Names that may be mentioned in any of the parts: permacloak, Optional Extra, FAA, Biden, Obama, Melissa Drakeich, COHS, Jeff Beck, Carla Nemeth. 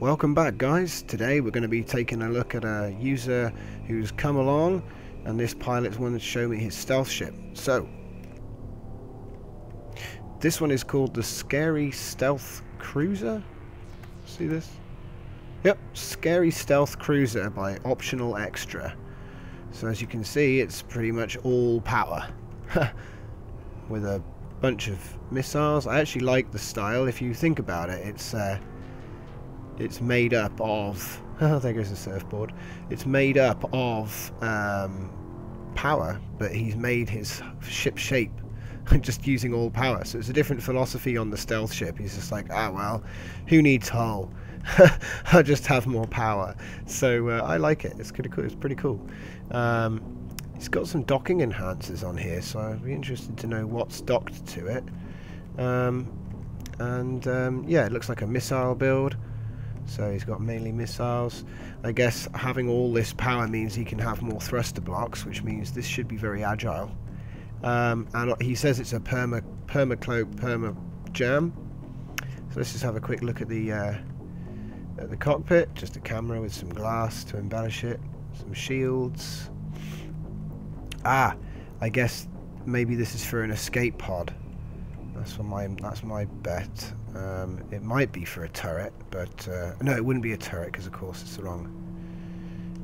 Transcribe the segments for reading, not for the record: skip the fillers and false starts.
Welcome back, guys. Today we're going to be taking a look at a user who's come along, and this pilot's wanted to show me his stealth ship. So this one is called the Scary Stealth Cruiser. See this? Yep, Scary Stealth Cruiser by Optional Extra. So as you can see, it's pretty much all power with a bunch of missiles. I actually like the style. If you think about it, it's made up of, oh, there goes the surfboard. It's made up of power, but he's made his ship shape just using all power. So it's a different philosophy on the stealth ship. He's just like, ah, well, who needs hull? I'll just have more power. So I like it. It's pretty cool. It's pretty cool. It's got some docking enhancers on here, so I'd be interested to know what's docked to it. Yeah, it looks like a missile build. So he's got mainly missiles. I guess having all this power means he can have more thruster blocks, which means this should be very agile. And he says it's a permacloak, perma jam. So let's just have a quick look at the cockpit. Just a camera with some glass to embellish it. Some shields. Ah, I guess maybe this is for an escape pod. That's my bet. It might be for a turret, but no, it wouldn't be a turret because of course it's the wrong.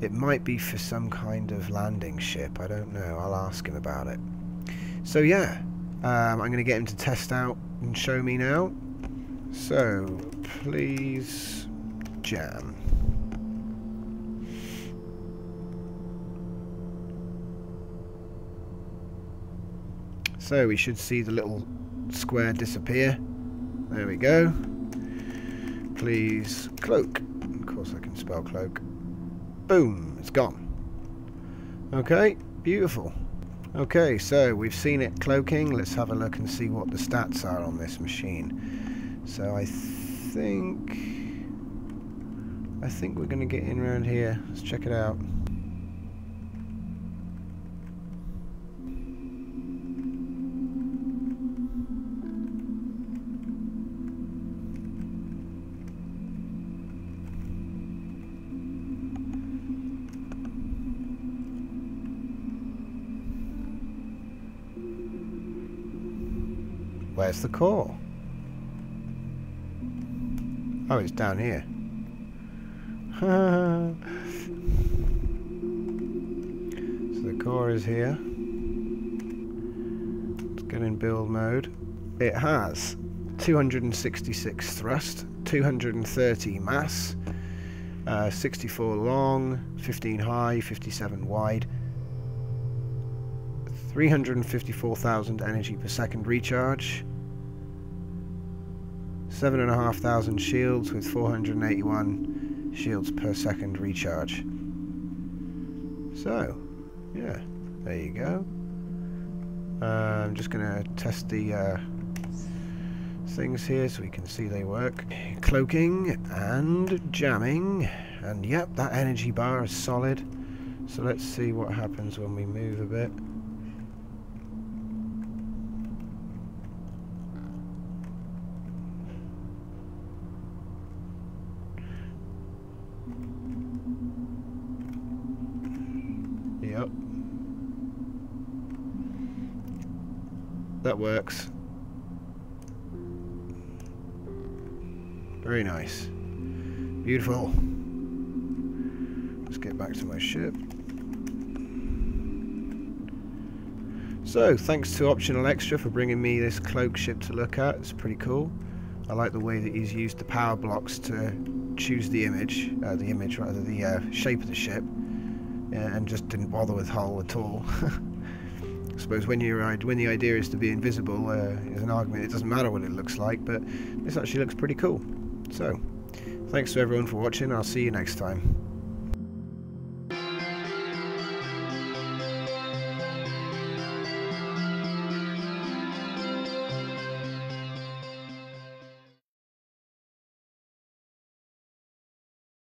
It might be for some kind of landing ship. I don't know. I'll ask him about it. So yeah, I'm going to get him to test out and show me now. So please jam. So we should see the little square disappear. There we go. Please cloak. Of course I can spell cloak. Boom, it's gone. Okay, beautiful. Okay, so we've seen it cloaking. Let's have a look and see what the stats are on this machine. So I think we're going to get in around here. Let's check it out. Where's the core? Oh, it's down here. So the core is here. Let's get in build mode. It has 266 thrust, 230 mass, 64 long, 15 high, 57 wide, 354,000 energy per second recharge, 7,500 shields with 481 shields per second recharge. So, yeah, there you go. I'm just going to test the things here so we can see they work. Cloaking and jamming, and yep, that energy bar is solid. So let's see what happens when we move a bit. Yep. That works. Very nice. Beautiful. Let's get back to my ship. So, thanks to Optional Extra for bringing me this cloak ship to look at. It's pretty cool. I like the way that he's used the power blocks to choose the shape of the ship. And just didn't bother with hull at all. I suppose when the idea is to be invisible, is an argument. It doesn't matter what it looks like, but this actually looks pretty cool. So, thanks to everyone for watching. I'll see you next time.